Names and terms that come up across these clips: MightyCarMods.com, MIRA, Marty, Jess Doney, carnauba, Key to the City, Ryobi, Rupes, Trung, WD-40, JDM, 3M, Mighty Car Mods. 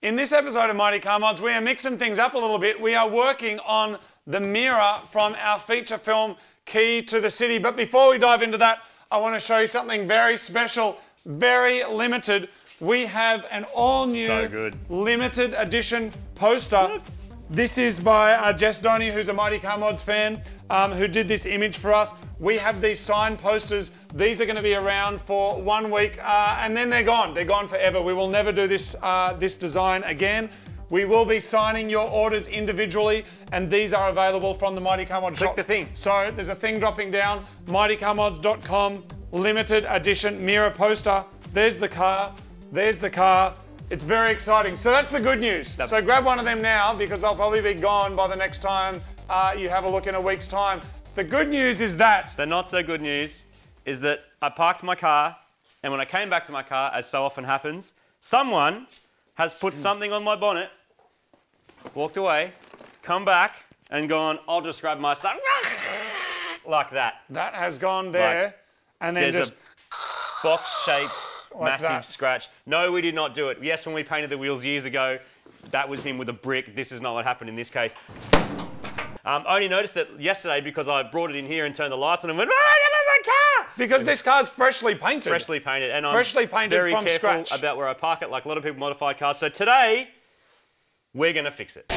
In this episode of Mighty Car Mods, we are mixing things up a little bit. We are working on the MIRA from our feature film, Key to the City. But before we dive into that, I want to show you something very special, very limited. We have an all-new limited edition poster. Look. This is by Jess Doney, who's a Mighty Car Mods fan, who did this image for us. We have these signed posters. These are going to be around for 1 week, and then they're gone. They're gone forever. We will never do this, this design again. We will be signing your orders individually, and these are available from the Mighty Car Mods shop. Click the thing. So there's a thing dropping down, MightyCarMods.com, limited edition MIRA poster. There's the car. There's the car. It's very exciting. So that's the good news. So grab one of them now because they'll probably be gone by the next time you have a look in a week's time. The good news is that... The not so good news is that I parked my car, and when I came back to my car, as so often happens, someone has put something on my bonnet, walked away, come back and gone, I'll just grab my stuff. Like that. That has gone there. Like, and then just... a box-shaped... Like massive that. Scratch. No, we did not do it. Yes, when we painted the wheels years ago, that was him with a brick. This is not what happened in this case. I only noticed it yesterday because I brought it in here and turned the lights on and went, oh, I got my car! Because this car's freshly painted. Freshly painted. And I'm freshly painted very from careful scratch. About where I park it, like a lot of people modify cars. So today, we're going to fix it.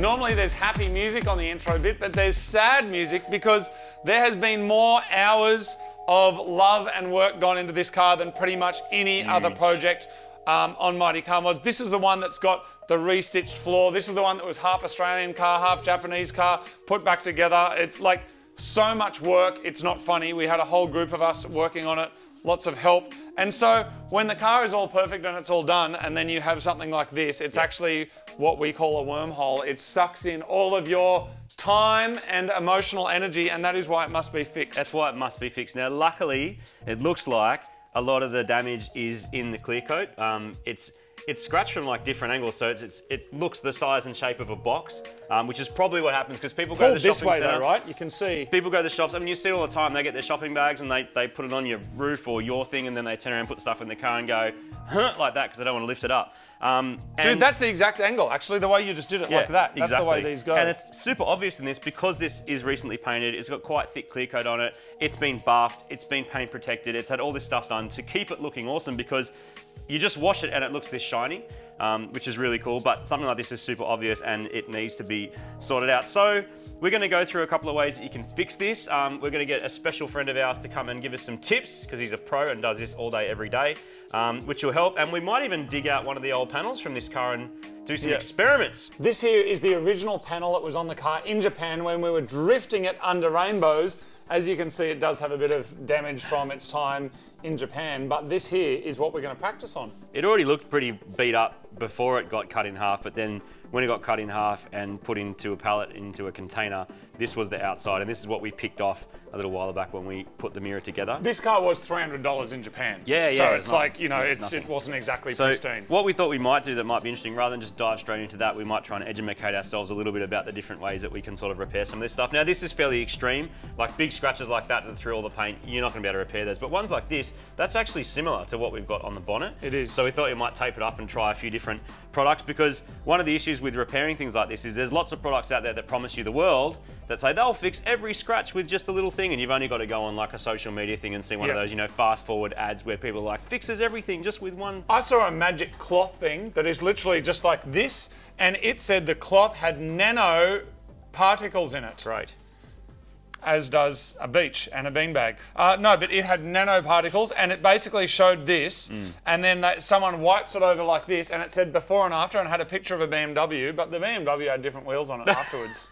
Normally there's happy music on the intro bit, but there's sad music because there has been more hours of love and work gone into this car than pretty much any other project on Mighty Car Mods. This is the one that's got the restitched floor. This is the one that was half Australian car, half Japanese car, put back together. It's like so much work, it's not funny. We had a whole group of us working on it, lots of help. And so when the car is all perfect and it's all done, and then you have something like this, it's actually what we call a wormhole. It sucks in all of your time and emotional energy, and that is why it must be fixed. That's why it must be fixed. Now, luckily, it looks like a lot of the damage is in the clear coat. It's scratched from like different angles, so it looks the size and shape of a box, which is probably what happens because people go to the shopping way center, though, right? You can see people go to the shops. I mean, you see it all the time. They get their shopping bags and they put it on your roof or your thing, and then they turn around, and put stuff in the car, and go huh, like that because they don't want to lift it up. Dude, that's the exact angle, actually, the way you just did it, like that. That's exactly the way these go. And it's super obvious in this because this is recently painted. It's got quite thick clear coat on it. It's been buffed. It's been paint protected. It's had all this stuff done to keep it looking awesome because you just wash it and it looks this shiny, which is really cool. But something like this is super obvious and it needs to be sorted out. So we're going to go through a couple of ways that you can fix this. We're going to get a special friend of ours to come and give us some tips because he's a pro and does this all day, every day, which will help. And we might even dig out one of the old panels from this car and do some experiments. This here is the original panel that was on the car in Japan when we were drifting it under rainbows. As you can see, it does have a bit of damage from its time in Japan, but this here is what we're going to practice on. It already looked pretty beat up before it got cut in half, but then when it got cut in half and put into a pallet, into a container, this was the outside, and this is what we picked off a little while back when we put the mirror together. This car was $300 in Japan. Yeah, yeah. So it's like, you know, it wasn't exactly pristine. What we thought we might do that might be interesting, rather than just dive straight into that, we might try and educate ourselves a little bit about the different ways that we can sort of repair some of this stuff. Now, this is fairly extreme, like big scratches like that and through all the paint, you're not gonna be able to repair those. But ones like this, that's actually similar to what we've got on the bonnet. It is. So we thought we might tape it up and try a few different products because one of the issues with repairing things like this is there's lots of products out there that promise you the world that say they'll fix every scratch with just a little thing, and you've only got to go on like a social media thing and see one of those, you know, fast forward ads where people are like, fixes everything just with one. I saw a magic cloth thing that is literally just like this, and it said the cloth had nano particles in it. Right. As does a beach and a beanbag. No, but it had nanoparticles, and it basically showed this, and then someone wipes it over like this, and it said before and after, and had a picture of a BMW, but the BMW had different wheels on it afterwards.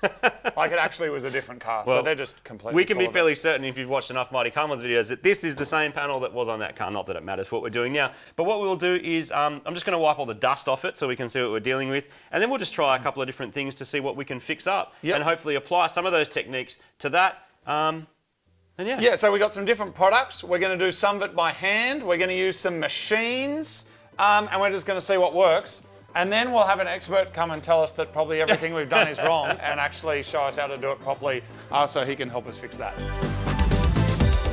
Like, it actually was a different car, well, so they're just completely... We can be fairly certain, if you've watched enough Mighty Car Mods videos, that this is the same panel that was on that car. Not that it matters what we're doing now, but what we'll do is, I'm just gonna wipe all the dust off it so we can see what we're dealing with, and then we'll just try a couple of different things to see what we can fix up, and hopefully apply some of those techniques to that. And yeah, so we got some different products. We're going to do some of it by hand. We're going to use some machines, and we're just going to see what works. And then we'll have an expert come and tell us that probably everything we've done is wrong and actually show us how to do it properly so he can help us fix that.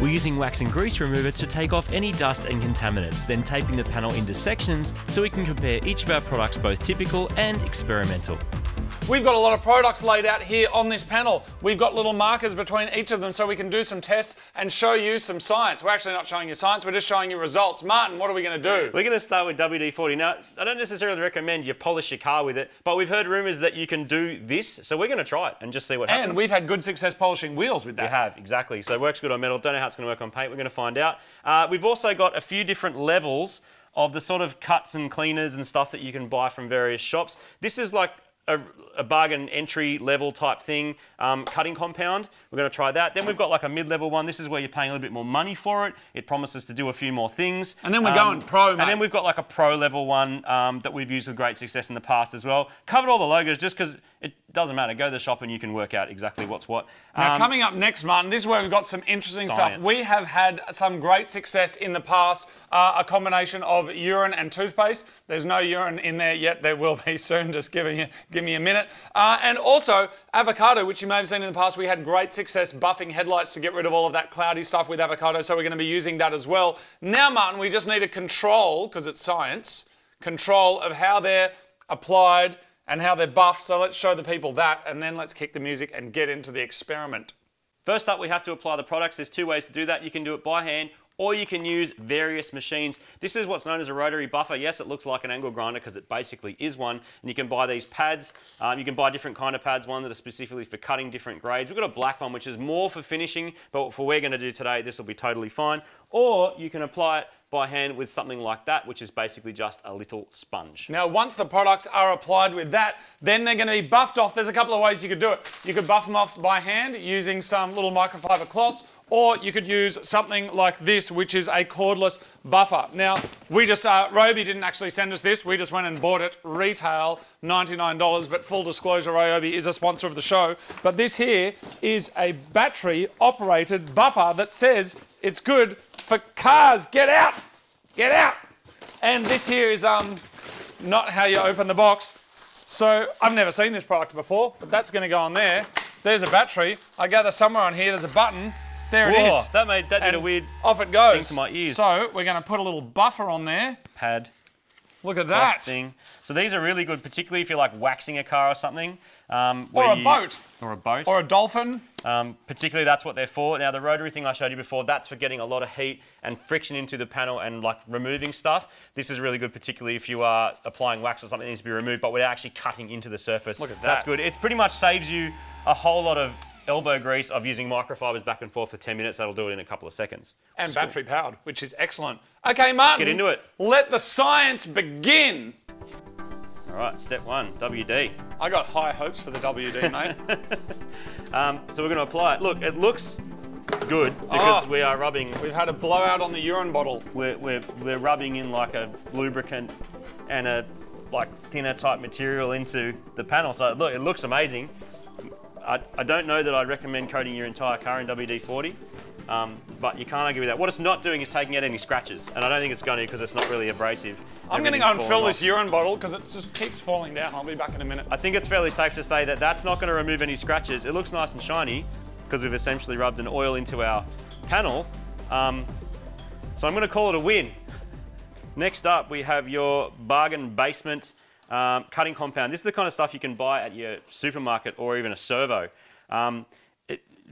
We're using wax and grease remover to take off any dust and contaminants, then taping the panel into sections so we can compare each of our products, both typical and experimental. We've got a lot of products laid out here on this panel. We've got little markers between each of them so we can do some tests and show you some science. We're actually not showing you science, we're just showing you results. Martin, what are we going to do? We're going to start with WD-40. Now, I don't necessarily recommend you polish your car with it, but we've heard rumours that you can do this, so we're going to try it and just see what happens. And we've had good success polishing wheels with that. We have, exactly. So it works good on metal. Don't know how it's going to work on paint, we're going to find out. We've also got a few different levels of the sort of cuts and cleaners and stuff that you can buy from various shops. This is like a bargain entry level type thing, cutting compound. We're going to try that. Then we've got like a mid-level one. This is where you're paying a little bit more money for it. It promises to do a few more things. And then we're going pro, mate. And then we've got like a pro level one that we've used with great success in the past as well. Covered all the logos just because it doesn't matter. Go to the shop and you can work out exactly what's what. Now coming up next, Martin, this is where we've got some interesting science stuff. We have had some great success in the past, a combination of urine and toothpaste. There's no urine in there yet. There will be soon, just give me a minute. And also avocado, which you may have seen in the past. We had great success buffing headlights to get rid of all of that cloudy stuff with avocado, so we're going to be using that as well. Now, Martin, we just need a control, because it's science, control of how they're applied and how they're buffed. So let's show the people that, and then let's kick the music and get into the experiment. First up, we have to apply the products. There's two ways to do that. You can do it by hand, or you can use various machines. This is what's known as a rotary buffer. Yes, it looks like an angle grinder because it basically is one, and you can buy these pads. You can buy different kind of pads, one that are specifically for cutting different grades. We've got a black one, which is more for finishing, but for what we're gonna do today, this will be totally fine. Or you can apply it by hand with something like that, which is basically just a little sponge. Now, once the products are applied with that, then they're going to be buffed off. There's a couple of ways you could do it. You could buff them off by hand using some little microfiber cloths, or you could use something like this, which is a cordless buffer. Now, we just, Ryobi didn't actually send us this. We just went and bought it retail, $99, but full disclosure, Ryobi is a sponsor of the show. But this here is a battery-operated buffer that says it's good for cars. Get out! Get out! And this here is not how you open the box. So I've never seen this product before, but that's going to go on there. There's a battery. I gather somewhere on here there's a button. There it is. That did a weird off it goes. Thing to my ears. So we're going to put a little buffer on there. Pad. Look at that thing. So these are really good, particularly if you're like waxing a car or something. Or a boat. Or a boat. Or a dolphin. Particularly that's what they're for. Now the rotary thing I showed you before, that's for getting a lot of heat and friction into the panel and like removing stuff. This is really good, particularly if you are applying wax or something that needs to be removed, but without actually cutting into the surface. Look at that. That's good. It pretty much saves you a whole lot of elbow grease of using microfibers back and forth for 10 minutes. That'll do it in a couple of seconds. And battery powered, which is excellent. Okay, Martin. Let's get into it. Let the science begin. All right, step one, WD. I got high hopes for the WD, mate. So we're going to apply it. Look, it looks good because we are rubbing. We've had a blowout on the urine bottle. We're rubbing in like a lubricant and a like thinner type material into the panel. So look, it looks amazing. I don't know that I'd recommend coating your entire car in WD-40, but you can't argue with that. What it's not doing is taking out any scratches, and I don't think it's going to because it's not really abrasive. I'm going to go and fill this urine bottle because it just keeps falling down. I'll be back in a minute. I think it's fairly safe to say that that's not going to remove any scratches. It looks nice and shiny because we've essentially rubbed an oil into our panel, so I'm going to call it a win. Next up, we have your bargain basement cutting compound. This is the kind of stuff you can buy at your supermarket or even a servo.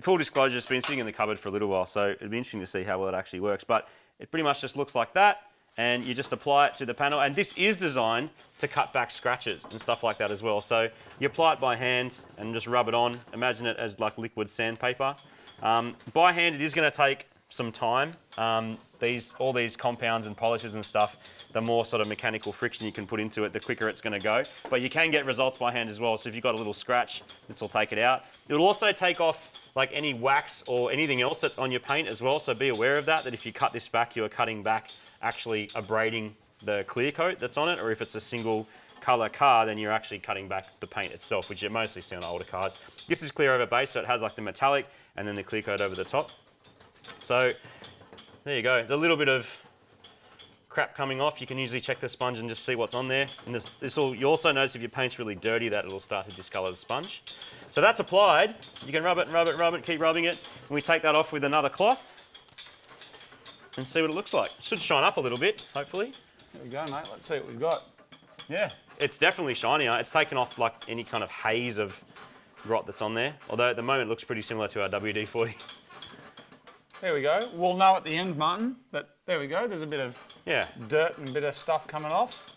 Full disclosure, it's been sitting in the cupboard for a little while, so it'd be interesting to see how well it actually works, but it pretty much just looks like that, and you just apply it to the panel, and this is designed to cut back scratches and stuff like that as well. So you apply it by hand and just rub it on. Imagine it as like liquid sandpaper. By hand, it is going to take some time. All these compounds and polishes and stuff, the more sort of mechanical friction you can put into it, the quicker it's going to go. But you can get results by hand as well. So if you've got a little scratch, this will take it out. It'll also take off like any wax or anything else that's on your paint as well. So be aware of that, that if you cut this back, you're cutting back actually abrading the clear coat that's on it. Or if it's a single color car, then you're actually cutting back the paint itself, which you mostly see on older cars. This is clear over base, so it has like the metallic and then the clear coat over the top. So there you go. There's a little bit of crap coming off. You can usually check the sponge and just see what's on there. And this will, you also notice if your paint's really dirty that it'll start to discolour the sponge. So that's applied. You can rub it and rub it and rub it, keep rubbing it. And we take that off with another cloth and see what it looks like. It should shine up a little bit, hopefully. There we go, mate. Let's see what we've got. Yeah, it's definitely shinier. It's taken off like any kind of haze of rot that's on there. Although at the moment it looks pretty similar to our WD-40. There we go. We'll know at the end, Martin, but there we go. There's a bit of dirt and a bit of stuff coming off.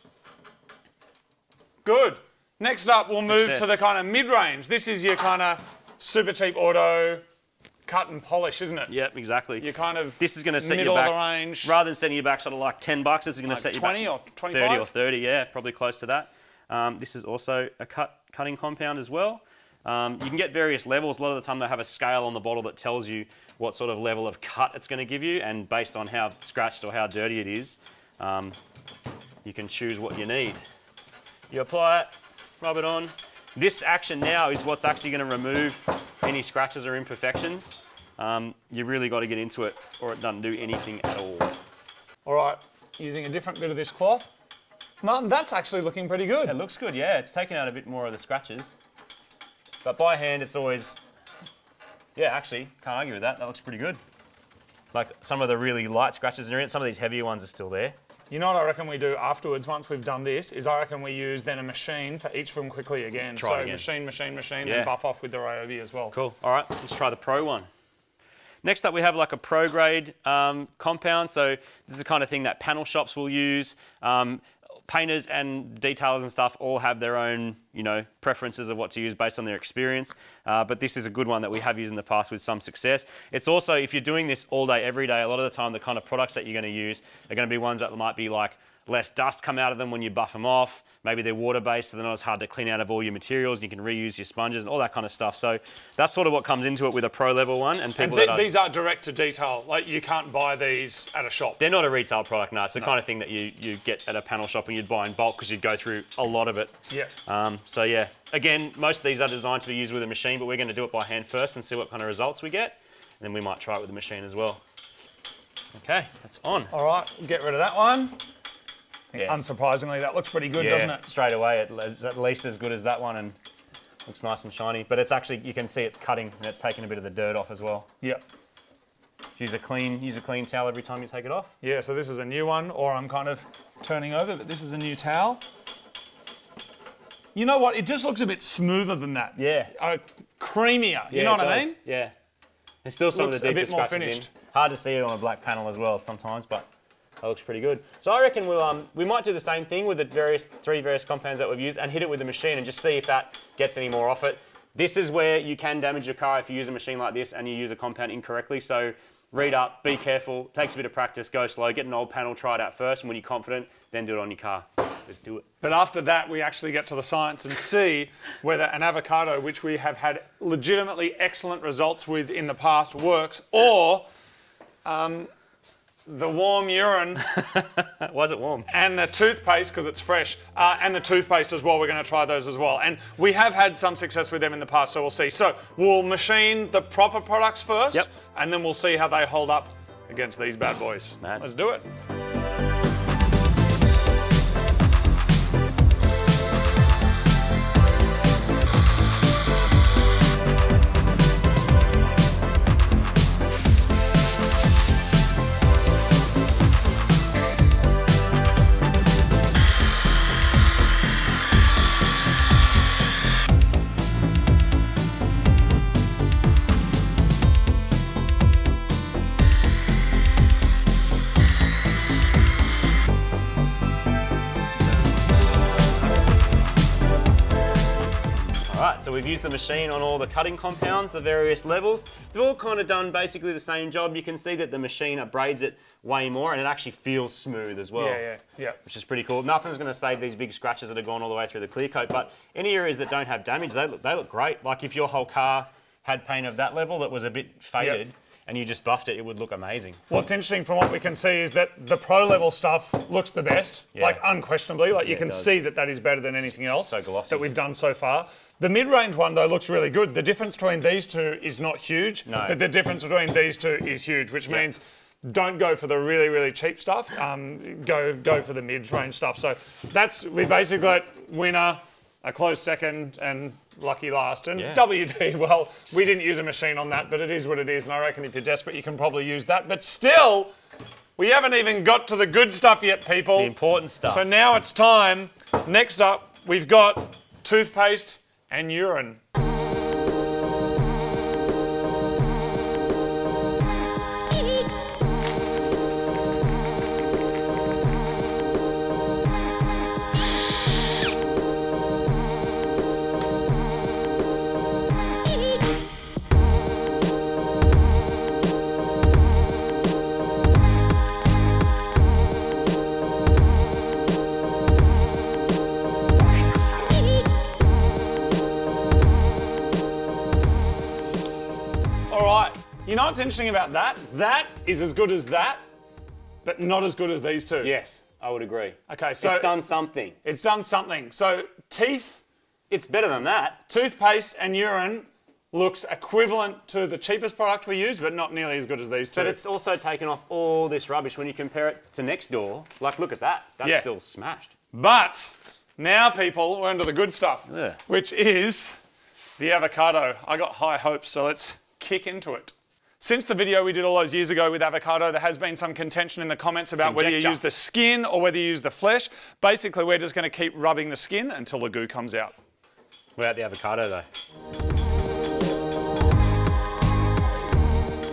Good. Next up, we'll move to the kind of mid-range. This is your kind of super cheap auto cut and polish, isn't it? Yep, exactly. You're kind of this is going to set you back. Range. Rather than setting you back sort of like 10 bucks, this is going to set you back 20 or 25? 30 or 30, yeah, probably close to that. This is also a cutting compound as well. You can get various levels. A lot of the time they have a scale on the bottle that tells you what sort of level of cut it's going to give you, and based on how scratched or how dirty it is, you can choose what you need. You apply it, rub it on. This action now is what's actually going to remove any scratches or imperfections. You really got to get into it or it doesn't do anything at all. All right, using a different bit of this cloth. Martin, that's actually looking pretty good. It looks good, yeah. It's taken out a bit more of the scratches. But by hand, it's always, yeah, actually, can't argue with that. That looks pretty good. Like some of the really light scratches are in it. Some of these heavier ones are still there. You know what I reckon we do afterwards, once we've done this, is I reckon we use then a machine for each of them quickly again. Machine, then buff off with the Ryobi as well. Cool. All right, let's try the Pro one. Next up, we have like a Pro grade compound. So this is the kind of thing that panel shops will use. Painters and detailers and stuff all have their own, you know, preferences of what to use based on their experience. But this is a good one that we have used in the past with some success. It's also, if you're doing this all day, every day, a lot of the time the kind of products that you're going to use are going to be ones that might be like less dust come out of them when you buff them off. Maybe they're water-based, so they're not as hard to clean out of all your materials. You can reuse your sponges and all that kind of stuff. So that's sort of what comes into it with a pro-level one. And people these are direct to detail. Like you can't buy these at a shop. They're not a retail product, no. It's the kind of thing that you get at a panel shop and you'd buy in bulk because you'd go through a lot of it. Yeah. So yeah, again, most of these are designed to be used with a machine, but we're going to do it by hand first and see what kind of results we get. And then we might try it with the machine as well. Okay, that's on. All right, get rid of that one. Yeah. Unsurprisingly, that looks pretty good, doesn't it? Straight away, it's at least as good as that one and looks nice and shiny. But it's actually, you can see it's cutting and it's taking a bit of the dirt off as well. Yep. Use a clean towel every time you take it off. Yeah, so this is a new one, or I'm kind of turning over, but this is a new towel. You know what? It just looks a bit smoother than that. Yeah. Creamier, you know what I mean? Yeah. There's still some of the deeper scratches in. Hard to see it on a black panel as well sometimes, but that looks pretty good. So I reckon we'll, we might do the same thing with the three various compounds that we've used and hit it with the machine and just see if that gets any more off it. This is where you can damage your car if you use a machine like this and you use a compound incorrectly. So read up, be careful, takes a bit of practice, go slow, get an old panel, try it out first, and when you're confident, then do it on your car. Let's do it. But after that, we actually get to the science and see whether an avocado, which we have had legitimately excellent results with in the past, works, or the warm urine. Was it warm? And the toothpaste, because it's fresh. And the toothpaste as well, we're going to try those as well. And we have had some success with them in the past, so we'll see. So we'll machine the proper products first, and then we'll see how they hold up against these bad boys. Man. Let's do it. So we've used the machine on all the cutting compounds, the various levels. They've all kind of done basically the same job. You can see that the machine abrades it way more and it actually feels smooth as well. Yeah. Which is pretty cool. Nothing's going to save these big scratches that have gone all the way through the clear coat, but any areas that don't have damage, they look great. Like if your whole car had paint of that level that was a bit faded, and you just buffed it, it would look amazing. What's interesting from what we can see is that the pro level stuff looks the best, like unquestionably, like you can see that that is better than anything else that we've done so far. The mid-range one though looks really good. The difference between these two is not huge, but the difference between these two is huge, which means don't go for the really, really cheap stuff. Go for the mid-range stuff. So that's, we basically got winner, a close second, and lucky last. And WD, well, we didn't use a machine on that, but it is what it is. And I reckon if you're desperate, you can probably use that. But still, we haven't even got to the good stuff yet, people. The important stuff. So now it's time. Next up, we've got toothpaste and urine. What's interesting about that, that is as good as that, but not as good as these two. Yes, I would agree. Okay, so it's done something. It's done something. So teeth, it's better than that. Toothpaste and urine looks equivalent to the cheapest product we use, but not nearly as good as these two. But it's also taken off all this rubbish when you compare it to next door. Like, look at that. That's still smashed. But now, people, we're into the good stuff, which is the avocado. I got high hopes, so let's kick into it. Since the video we did all those years ago with avocado, there has been some contention in the comments about whether you use the skin or whether you use the flesh. Basically, we're just going to keep rubbing the skin until the goo comes out. Without the avocado, though.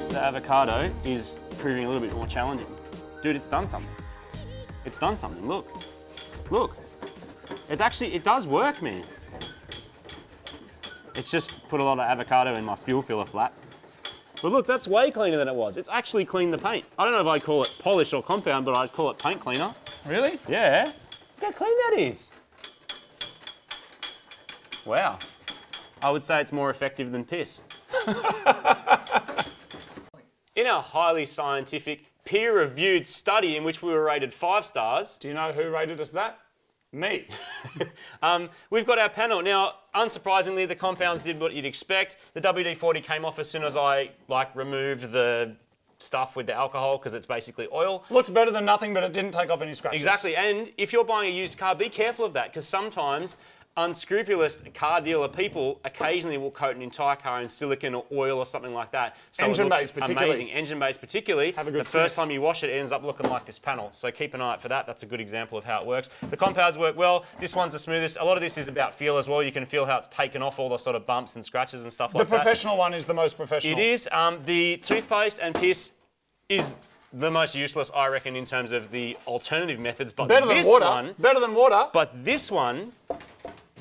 The avocado is proving a little bit more challenging. Dude, it's done something. It's done something. Look. Look. It's actually, it does work, man. It's just put a lot of avocado in my fuel filler flat. But look, that's way cleaner than it was. It's actually cleaned the paint. I don't know if I'd call it polish or compound, but I'd call it paint cleaner. Really? Yeah. Look how clean that is. Wow. I would say it's more effective than piss. In our highly scientific, peer-reviewed study in which we were rated 5 stars... Do you know who rated us that? Me. We've got our panel. Now, unsurprisingly, the compounds did what you'd expect. The WD-40 came off as soon as I removed the stuff with the alcohol because it's basically oil. Looked better than nothing, but it didn't take off any scratches. Exactly, and if you're buying a used car, be careful of that because sometimes unscrupulous car dealer people occasionally will coat an entire car in silicone or oil or something like that. So engine base particularly. Amazing. Engine base particularly. Have a good first time you wash it, it ends up looking like this panel. So keep an eye out for that. That's a good example of how it works. The compounds work well. This one's the smoothest. A lot of this is about feel as well. You can feel how it's taken off all the sort of bumps and scratches and stuff like that. The professional one is the most professional. It is. The toothpaste and piss is the most useless, I reckon, in terms of the alternative methods. But better than water. Better than water. But this one...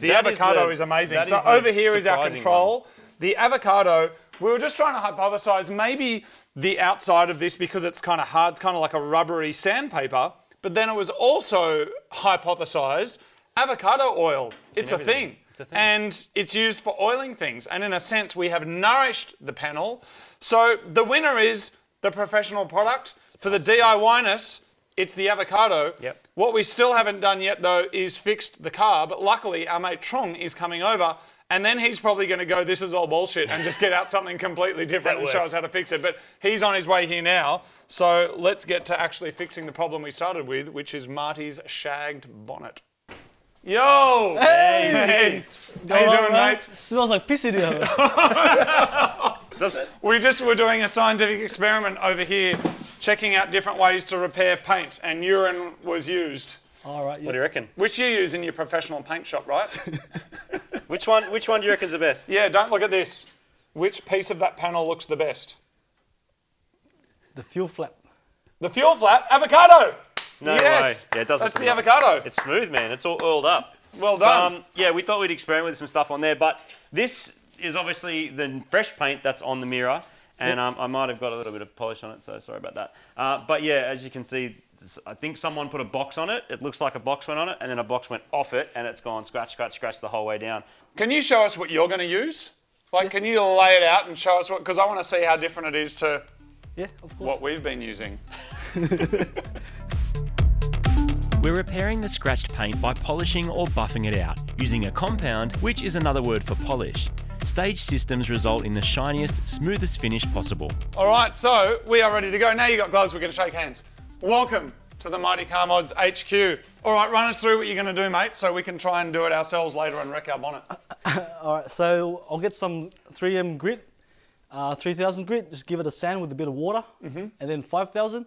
The avocado is amazing. So over here is our control. The avocado, we were just trying to hypothesize maybe the outside of this because it's kind of hard, it's kind of like a rubbery sandpaper, but then it was also hypothesized avocado oil. It's a thing. It's a thing. And it's used for oiling things. And in a sense, we have nourished the panel. So the winner is the professional product. For the DIY-ness, it's the avocado. Yep. What we still haven't done yet, though, is fixed the car. But luckily, our mate Trung is coming over, and then he's probably going to go, this is all bullshit, and just get out something completely different and show us how to fix it. But he's on his way here now. So let's get to actually fixing the problem we started with, which is Marty's shagged bonnet. Yo! Hey! How you doing, mate? It smells like pissy down. We just were doing a scientific experiment over here, checking out different ways to repair paint, and urine was used. All right. Yeah. What do you reckon? Which you use in your professional paint shop, right? Which one do you reckon's the best? Yeah, don't look at this. Which piece of that panel looks the best? The fuel flap. The fuel flap? Avocado! No way. Yeah, it does. That's the avocado. It's smooth, man. It's all oiled up. Well done. So, yeah, we thought we'd experiment with some stuff on there, but this is obviously the fresh paint that's on the mirror. And I might have got a little bit of polish on it, so sorry about that. But yeah, as you can see, I think someone put a box on it. It looks like a box went on it, and then a box went off it, and it's gone scratch, scratch, scratch the whole way down. Can you show us what you're going to use? Like, can you lay it out and show us what? Because I want to see how different it is to Yeah, of course. What we've been using. We're repairing the scratched paint by polishing or buffing it out, using a compound, which is another word for polish. Stage systems result in the shiniest, smoothest finish possible. All right, so we are ready to go. Now you've got gloves, we're going to shake hands. Welcome to the Mighty Car Mods HQ. All right, run us through what you're going to do, mate, so we can try and do it ourselves later and wreck our bonnet. All right, so I'll get some 3M grit, 3000 grit, just give it a sand with a bit of water, and then 5000.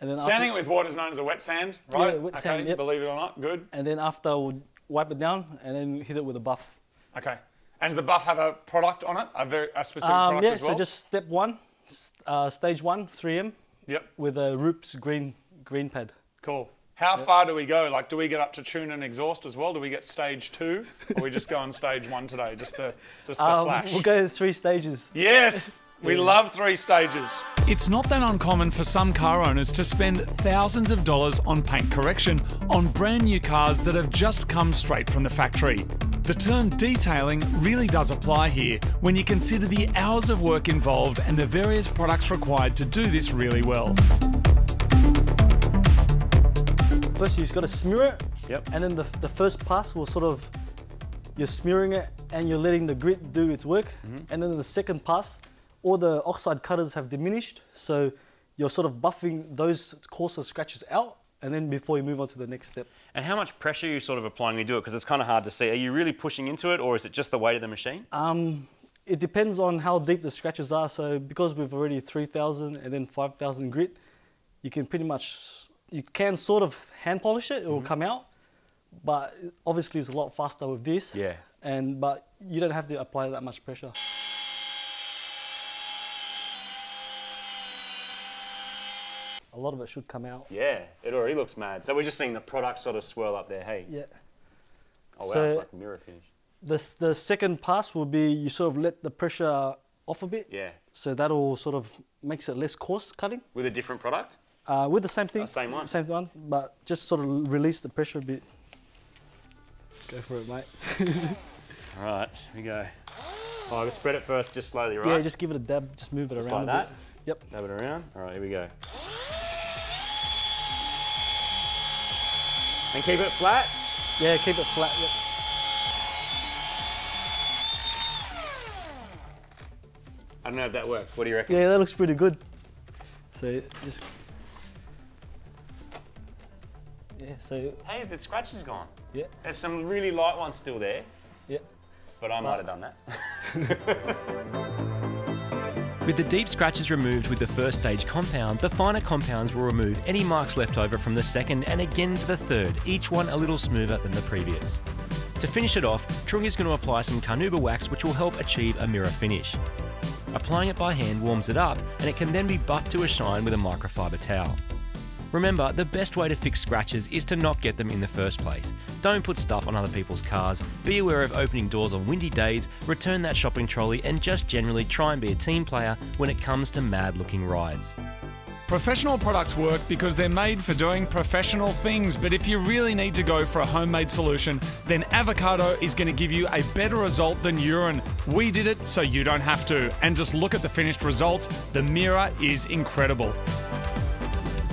And then sanding it with water is known as a wet sand, right? Yeah, wet sand, yep. Believe it or not, good. And then after, we'll wipe it down and then hit it with a buff. Okay. And does the buff have a product on it, a specific product as well? Yeah, so just step one, stage one, 3M, yep, with a Rupes green pad. Cool. How far do we go? Like, do we get up to tune and exhaust as well? Do we get stage two, or we just go on stage one today? Just the flash. We'll go to 3 stages. Yes. We love 3 stages. It's not that uncommon for some car owners to spend thousands of dollars on paint correction on brand new cars that have just come straight from the factory. The term detailing really does apply here when you consider the hours of work involved and the various products required to do this really well. First, you've got to smear it, and then the first pass will sort of, you're smearing it and you're letting the grit do its work, and then the second pass, all the oxide cutters have diminished, so you're sort of buffing those coarser scratches out, and then before you move on to the next step. And how much pressure are you sort of applying to do it? Because it's kind of hard to see. Are you really pushing into it, or is it just the weight of the machine? It depends on how deep the scratches are. So because we've already 3000 and then 5000 grit, you can pretty much, you can sort of hand polish it, it will come out, but obviously it's a lot faster with this. Yeah. But you don't have to apply that much pressure. A lot of it should come out. Yeah, it already looks mad. So we're just seeing the product sort of swirl up there, hey? Yeah. Oh wow, so it's like mirror finish. The second pass will be, you sort of let the pressure off a bit. Yeah. So that'll sort of makes it less coarse cutting. With a different product? With the same thing. Same one? Same one, but just sort of release the pressure a bit. Go for it, mate. All right, here we go. Oh, we'll spread it first, just slowly, right? Yeah, just give it a dab, just move it just around like that? Yep. Dab it around. All right, here we go. And keep it flat? Yeah, keep it flat. Yep. I don't know if that works. What do you reckon? Yeah, that looks pretty good. So just... yeah, so... hey, the scratch is gone. Yeah. There's some really light ones still there. Yeah. But I might have done that. With the deep scratches removed with the first stage compound, the finer compounds will remove any marks left over from the second and again for the third, each one a little smoother than the previous. To finish it off, Trung is going to apply some carnauba wax, which will help achieve a mirror finish. Applying it by hand warms it up, and it can then be buffed to a shine with a microfiber towel. Remember, the best way to fix scratches is to not get them in the first place. Don't put stuff on other people's cars, be aware of opening doors on windy days, return that shopping trolley, and just generally try and be a team player when it comes to mad-looking rides. Professional products work because they're made for doing professional things, but if you really need to go for a homemade solution, then avocado is going to give you a better result than urine. We did it so you don't have to, and just look at the finished results. The MIRA is incredible.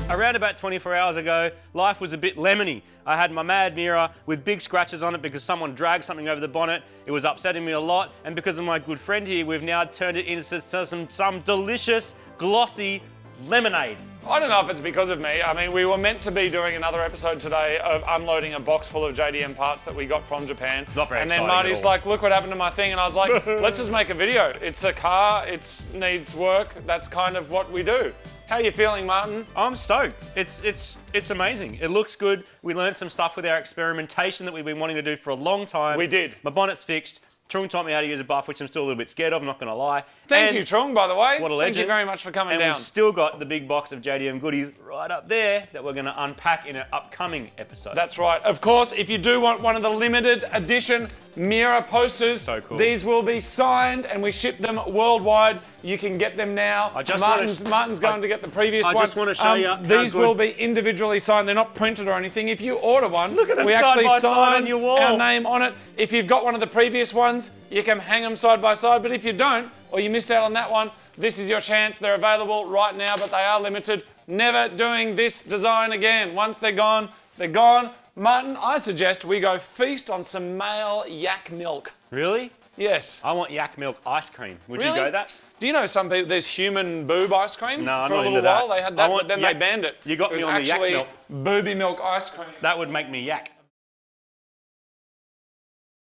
Around about 24 hours ago, life was a bit lemony. I had my mad MIRA with big scratches on it because someone dragged something over the bonnet. It was upsetting me a lot, and because of my good friend here, we've now turned it into some delicious, glossy lemonade. I don't know if it's because of me. I mean, we were meant to be doing another episode today of unloading a box full of JDM parts that we got from Japan. Not very exciting at all. And then Marty's like, look what happened to my thing. And I was like, let's just make a video. It's a car, it needs work. That's kind of what we do. How are you feeling, Martin? I'm stoked. It's amazing. It looks good. We learned some stuff with our experimentation that we've been wanting to do for a long time. We did. My bonnet's fixed. Trung taught me how to use a buff, which I'm still a little bit scared of, I'm not going to lie. Thank you, Trung, by the way. What a legend. Thank you very much for coming down. And we've still got the big box of JDM goodies right up there that we're going to unpack in an upcoming episode. That's right. Of course, if you do want one of the limited edition MIRA posters, so cool. These will be signed and we ship them worldwide. You can get them now. Martin's going to get the previous one. I just want to show you. These will be individually signed. They're not printed or anything. If you order one, look at them, we actually sign on your wall. Our name on it. If you've got one of the previous ones, you can hang them side by side. But if you don't, or you missed out on that one, This is your chance. They're available right now, but they are limited. Never doing this design again. Once they're gone, they're gone. Martin, I suggest we go feast on some male yak milk. Really? Yes. I want yak milk ice cream. Would you go that? Do you know some people, there's human boob ice cream? No, I'm not into that. For a little while they had that, but then they banned it. You got me on the yak milk. Booby milk ice cream. That would make me yak.